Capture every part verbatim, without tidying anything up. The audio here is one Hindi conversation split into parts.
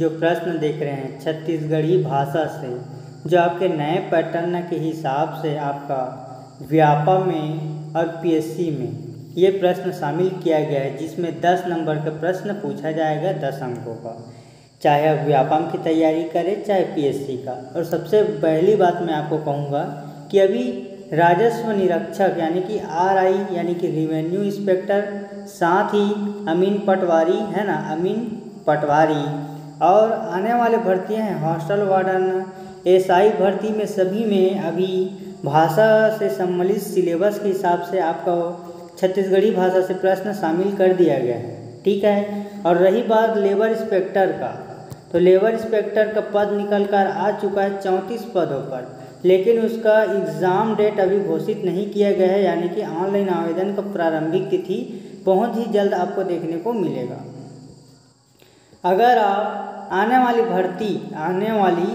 जो प्रश्न देख रहे हैं छत्तीसगढ़ी भाषा से, जो आपके नए पैटर्न के हिसाब से आपका व्यापम में और पीएससी में ये प्रश्न शामिल किया गया है, जिसमें दस नंबर का प्रश्न पूछा जाएगा दस अंकों का, चाहे आप व्यापम की तैयारी करें चाहे पीएससी का। और सबसे पहली बात मैं आपको कहूँगा कि अभी राजस्व निरीक्षक यानी कि आरआई यानी कि रिवेन्यू इंस्पेक्टर, साथ ही अमीन पटवारी है ना, अमीन पटवारी, और आने वाले भर्तियाँ हैं हॉस्टल वार्डन, एसआई भर्ती में, सभी में अभी भाषा से सम्मिलित सिलेबस के हिसाब से आपका छत्तीसगढ़ी भाषा से प्रश्न शामिल कर दिया गया है, ठीक है। और रही बात लेबर इंस्पेक्टर का, तो लेबर इंस्पेक्टर का पद निकल कर आ चुका है चौंतीस पदों पर, लेकिन उसका एग्ज़ाम डेट अभी घोषित नहीं किया गया है, यानी कि ऑनलाइन आवेदन का प्रारंभिक तिथि बहुत ही जल्द आपको देखने को मिलेगा। अगर आप आने वाली भर्ती आने वाली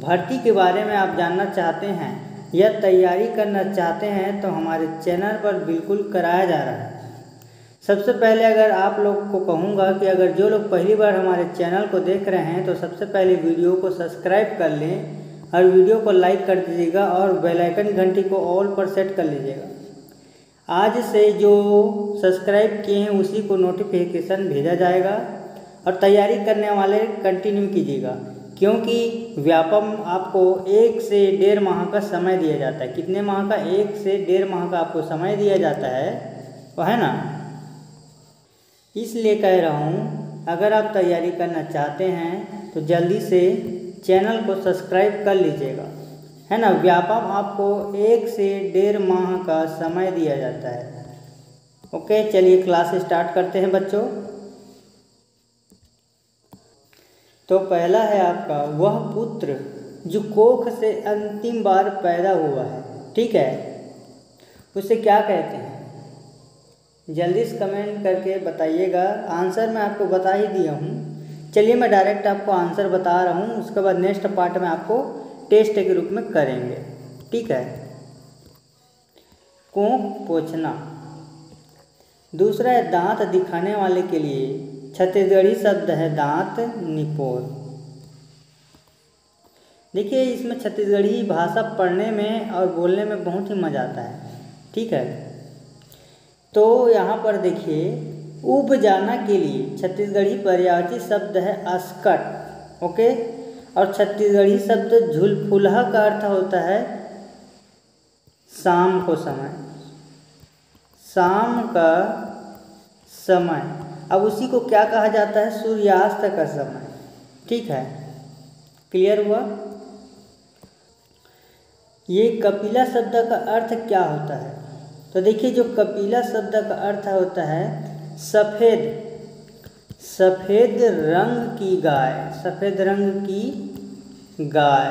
भर्ती के बारे में आप जानना चाहते हैं या तैयारी करना चाहते हैं तो हमारे चैनल पर बिल्कुल कराया जा रहा है। सबसे पहले अगर आप लोग को कहूँगा कि अगर जो लोग पहली बार हमारे चैनल को देख रहे हैं तो सबसे पहले वीडियो को सब्सक्राइब कर लें और वीडियो को लाइक कर दीजिएगा और बेल आइकन घंटी को ऑल पर सेट कर लीजिएगा। आज से जो सब्सक्राइब किए हैं उसी को नोटिफिकेशन भेजा जाएगा और तैयारी करने वाले कंटिन्यू कीजिएगा, क्योंकि व्यापम आपको एक से डेढ़ माह का समय दिया जाता है। कितने माह का? एक से डेढ़ माह का आपको समय दिया जाता है, वो है ना। इसलिए कह रहा हूँ अगर आप तैयारी करना चाहते हैं तो जल्दी से चैनल को सब्सक्राइब कर लीजिएगा, है ना। व्यापम आपको एक से डेढ़ माह का समय दिया जाता है। ओके, चलिए क्लास स्टार्ट करते हैं बच्चों। तो पहला है आपका वह पुत्र जो कोख से अंतिम बार पैदा हुआ है, ठीक है, उसे क्या कहते हैं? जल्दी से कमेंट करके बताइएगा। आंसर मैं आपको बता ही दिया हूँ, चलिए मैं डायरेक्ट आपको आंसर बता रहा हूँ, उसके बाद नेक्स्ट पार्ट में आपको टेस्ट के रूप में करेंगे, ठीक है। कोख पोंछना। दूसरा है दांत दिखाने वाले के लिए छत्तीसगढ़ी शब्द है दांत निपोर। देखिए इसमें छत्तीसगढ़ी भाषा पढ़ने में और बोलने में बहुत ही मज़ा आता है, ठीक है। तो यहाँ पर देखिए उब जाना के लिए छत्तीसगढ़ी पर्यायवाची शब्द है अस्कट, ओके, और छत्तीसगढ़ी शब्द झुलफुलहा का अर्थ होता है शाम को समय, शाम का समय। अब उसी को क्या कहा जाता है? सूर्यास्त का समय, ठीक है, क्लियर हुआ। ये कपिला शब्द का अर्थ क्या होता है? तो देखिए जो कपिला शब्द का अर्थ होता है सफ़ेद, सफ़ेद रंग की गाय, सफ़ेद रंग की गाय,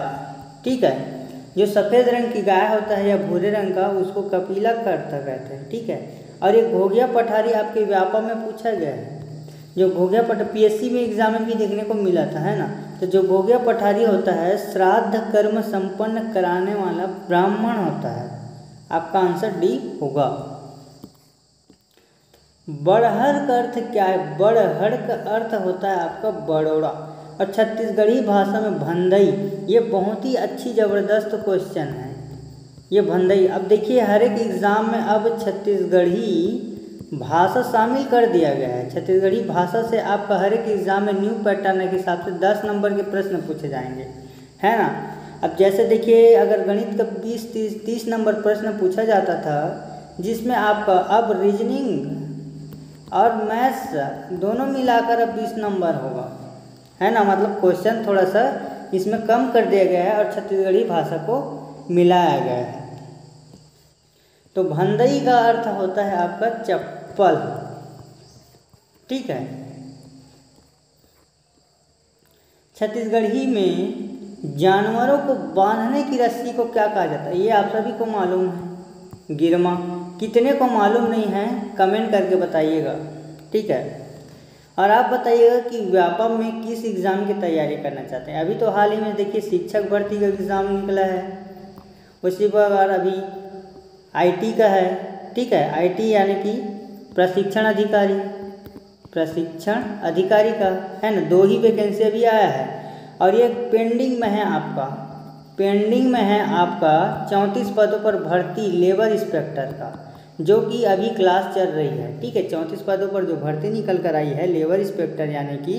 ठीक है। जो सफ़ेद रंग की गाय होता है या भूरे रंग का उसको कपिला का अर्थ कहते हैं, ठीक है। और ये घोघिया पठारी आपके व्यापम में पूछा गया है, जो घोघिया पठ पीएससी में एग्जाम में भी देखने को मिला था, है ना। तो जो घोघिया पठारी होता है श्राद्ध कर्म संपन्न कराने वाला ब्राह्मण होता है। आपका आंसर डी होगा। बड़हर का अर्थ क्या है? बड़हर का अर्थ होता है आपका बड़ौड़ा। और छत्तीसगढ़ी भाषा में भंदई, ये बहुत ही अच्छी ज़बरदस्त क्वेश्चन है, ये भंदई। अब देखिए हर एक एग्ज़ाम में अब छत्तीसगढ़ी भाषा शामिल कर दिया गया है। छत्तीसगढ़ी भाषा से आपका हर एक एग्ज़ाम में न्यू पैटर्न के हिसाब से दस नंबर के प्रश्न पूछे जाएंगे, है ना। अब जैसे देखिए अगर गणित का बीस तीस तीस नंबर प्रश्न पूछा जाता था, जिसमें आपका अब रीजनिंग और मैथ्स दोनों मिलाकर अब बीस नंबर होगा, है ना। मतलब क्वेश्चन थोड़ा सा इसमें कम कर दिया गया है और छत्तीसगढ़ी भाषा को मिलाया गया है। तो भंदई का अर्थ होता है आपका चप्पल, ठीक है। छत्तीसगढ़ी में जानवरों को बांधने की रस्सी को क्या कहा जाता है? ये आप सभी को मालूम है, गिरमा। कितने को मालूम नहीं है कमेंट करके बताइएगा, ठीक है। और आप बताइएगा कि व्यापम में किस एग्ज़ाम की तैयारी करना चाहते हैं। अभी तो हाल ही में देखिए शिक्षक भर्ती का एग्ज़ाम निकला है, उसी प्रकार अभी आईटी का है, ठीक है। आईटी यानी कि प्रशिक्षण अधिकारी, प्रशिक्षण अधिकारी का है ना, दो ही वैकेंसी अभी आया है और ये पेंडिंग में है आपका, पेंडिंग में है आपका चौंतीस पदों पर भर्ती लेबर इंस्पेक्टर का, जो कि अभी क्लास चल रही है। ठीक है, चौंतीस पदों पर जो भर्ती निकल कर आई है लेबर इंस्पेक्टर, यानी कि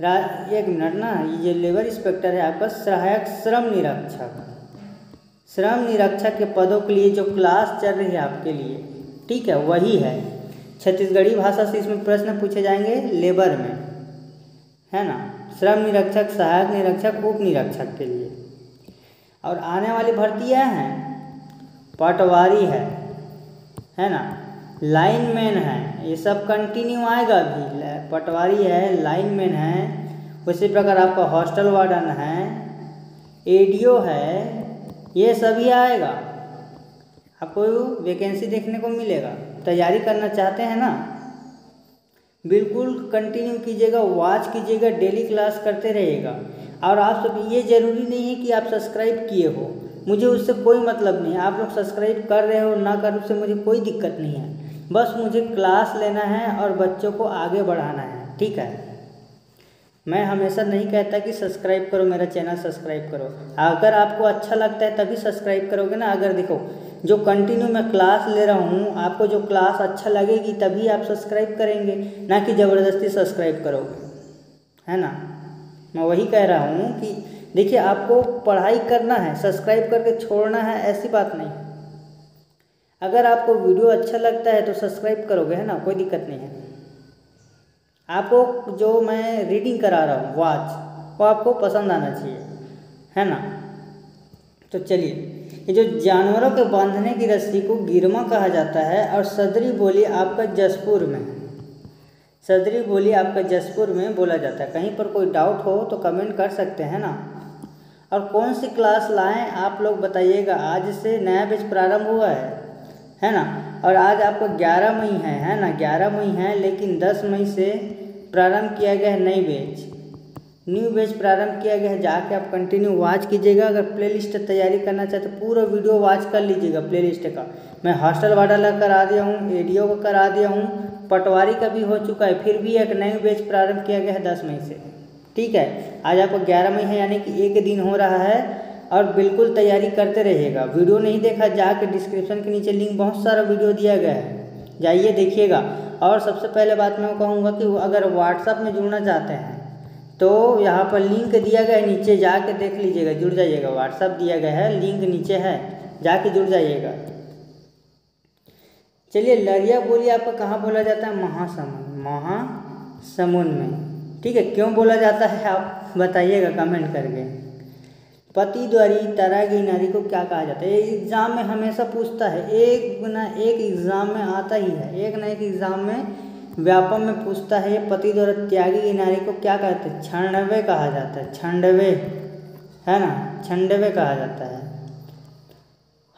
रा एक मिनट ना, ये लेबर इंस्पेक्टर है आपका सहायक श्रम निरीक्षक, श्रम निरीक्षक के पदों के लिए जो क्लास चल रही है आपके लिए, ठीक है, वही है। छत्तीसगढ़ी भाषा से इसमें प्रश्न पूछे जाएंगे लेबर में, है ना, श्रम निरीक्षक, सहायक निरीक्षक, उप निरीक्षक के लिए। और आने वाली भर्ती यह हैं, पटवारी है, है ना, लाइनमैन है, ये सब कंटिन्यू आएगा भी। पटवारी है, लाइनमैन है, उसी प्रकार आपका हॉस्टल वार्डन है, एडीओ है, ये सभी आएगा। आपको वैकेंसी देखने को मिलेगा। तैयारी करना चाहते हैं ना, बिल्कुल कंटिन्यू कीजिएगा, वॉच कीजिएगा, डेली क्लास करते रहिएगा। और आप सब, ये ज़रूरी नहीं है कि आप सब्सक्राइब किए हो, मुझे उससे कोई मतलब नहीं है, आप लोग सब्सक्राइब कर रहे हो ना कर, उससे मुझे कोई दिक्कत नहीं है। बस मुझे क्लास लेना है और बच्चों को आगे बढ़ाना है, ठीक है। मैं हमेशा नहीं कहता कि सब्सक्राइब करो मेरा चैनल, सब्सक्राइब करो, अगर आपको अच्छा लगता है तभी सब्सक्राइब करोगे ना। अगर देखो जो कंटिन्यू मैं क्लास ले रहा हूँ, आपको जो क्लास अच्छा लगेगी तभी आप सब्सक्राइब करेंगे, ना कि ज़बरदस्ती सब्सक्राइब करोगे, है ना। मैं वही कह रहा हूँ कि देखिए, आपको पढ़ाई करना है, सब्सक्राइब करके छोड़ना है ऐसी बात नहीं। अगर आपको वीडियो अच्छा लगता है तो सब्सक्राइब करोगे, है ना, कोई दिक्कत नहीं है। आपको जो मैं रीडिंग करा रहा हूँ वाच, वो आपको पसंद आना चाहिए, है ना। तो चलिए, ये जो जानवरों के बांधने की रस्सी को गिरमा कहा जाता है और सदरी बोली आपका जसपुर में, सदरी बोली आपका जसपुर में बोला जाता है। कहीं पर कोई डाउट हो तो कमेंट कर सकते हैं ना। और कौन सी क्लास लाएं आप लोग बताइएगा। आज से नया बैच प्रारंभ हुआ है, है ना, और आज आपको ग्यारह मई है, है ना, ग्यारह मई है, लेकिन दस मई से प्रारंभ किया गया है नई बैच, न्यू बैच प्रारंभ किया गया है। जाके आप कंटिन्यू वॉच कीजिएगा। अगर प्लेलिस्ट तैयारी करना चाहते तो पूरा वीडियो वॉच कर लीजिएगा। प्लेलिस्ट का मैं हॉस्टल वार्डन का करा दिया हूँ, एडीओ का करा दिया हूँ, पटवारी का भी हो चुका है, फिर भी एक नई बैच प्रारंभ किया गया है दस मई से, ठीक है। आज आपको ग्यारह मई है, यानी कि एक दिन हो रहा है। और बिल्कुल तैयारी करते रहिएगा। वीडियो नहीं देखा जाके डिस्क्रिप्शन के नीचे लिंक, बहुत सारा वीडियो दिया गया है, जाइए देखिएगा। और सबसे पहले बात मैं कहूँगा कि अगर व्हाट्सएप में जुड़ना चाहते हैं तो यहाँ पर लिंक दिया गया है, नीचे जाके देख लीजिएगा, जुड़ जाइएगा। व्हाट्सएप दिया गया है, लिंक नीचे है, जाके जुड़ जाइएगा। चलिए, लरिया बोली आपका कहाँ बोला जाता है? महासमुंद, महासमुंद में, ठीक है। क्यों बोला जाता है आप बताइएगा कमेंट करके। पति द्वारी तरागी नारी को क्या कहा जाता है? एग्ज़ाम में हमेशा पूछता है, एक ना एक एग्ज़ाम में आता ही है, एक ना एक एग्ज़ाम में व्यापम में पूछता है। पति द्वारा त्यागी की नारी को क्या कहते हैं? छंडवे कहा जाता है, छंडवे, है ना, छंडवे कहा जाता है।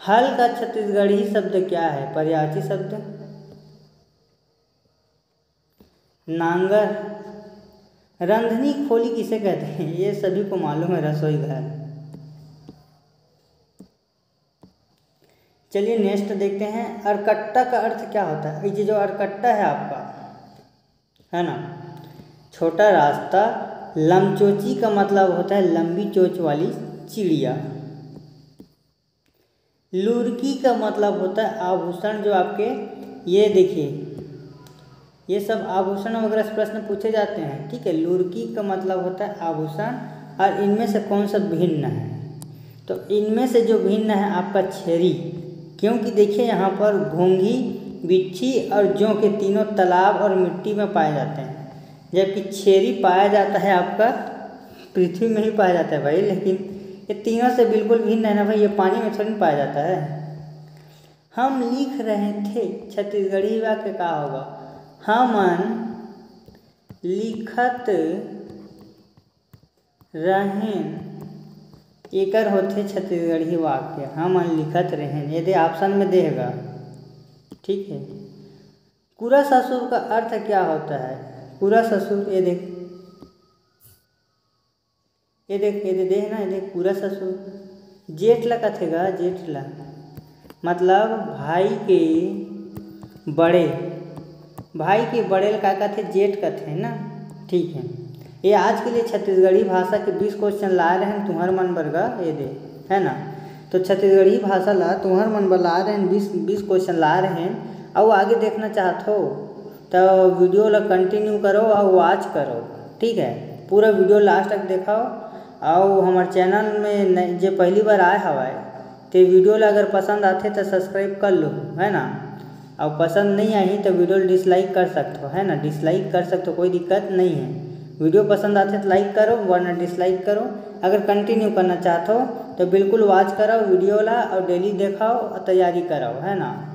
हल का छत्तीसगढ़ी शब्द क्या है? पर्यायी शब्द नांगर। रंधनी खोली किसे कहते हैं? ये सभी को मालूम है, रसोई घर। चलिए नेक्स्ट देखते हैं, अरकट्टा का अर्थ क्या होता है? ये जो अरकट्टा है आपका, है ना, छोटा रास्ता। लमचोची का मतलब होता है लंबी चोच वाली चिड़िया। लुरकी का मतलब होता है आभूषण, जो आपके ये देखिए, ये सब आभूषण वगैरह से प्रश्न पूछे जाते हैं, ठीक है। लुरकी का मतलब होता है आभूषण। और इनमें से कौन सा भिन्न है? तो इनमें से जो भिन्न है आपका छेरी, क्योंकि देखिए यहाँ पर घोंघी, बिच्छी और जौ के तीनों तालाब और मिट्टी में पाए जाते हैं, जबकि छेरी पाया जाता है आपका पृथ्वी में ही पाया जाता है भाई। लेकिन ये तीनों से बिल्कुल भिन्न है ना भाई, ये पानी में थोड़ी पाया जाता है। हम लिख रहे थे, छत्तीसगढ़ी वाक्य क्या होगा? हमन लिखत रहें, एकर होते छत्तीसगढ़ी वाक्य। हम लिखत रहें, यदि ऑप्शन में देगा, ठीक है। कुरा ससुर का अर्थ क्या होता है? कुरा ससुर, ये देख, ये देख, ये देख, देख ना, ये देख, कुरा ससुर। जेठला का थेगा, जेठला मतलब भाई के बड़े, भाई के बड़ेल का कथे जेठ कथे ना, ठीक है। ये आज के लिए छत्तीसगढ़ी भाषा के बीस क्वेश्चन ला रहे हैं तुम्हार मन बरगा ये दे है ना। तो छत्तीसगढ़ी भाषा ला तुम्हार मन बर ला रहे हैं बीस बीस क्वेश्चन ला रहे हैं। और आगे देखना चाहते हो तो वीडियो ला कंटिन्यू करो और वॉच करो, ठीक है। पूरा वीडियो लास्ट तक देखाओ। और हमारे चैनल में जो पहली बार आए हवाए तो वीडियो ला अगर पसंद आते तो सब्सक्राइब कर लो है ना। और पसंद नहीं आई तो वीडियो डिसलाइक कर सकते हो है ना, डिसलाइक कर सकते हो, कोई दिक्कत नहीं है। वीडियो पसंद आते तो लाइक करो वरना डिसलाइक करो। अगर कंटिन्यू करना चाहते हो तो बिल्कुल वॉच कराओ वीडियो ला और डेली देखाओ और तैयारी कराओ है ना।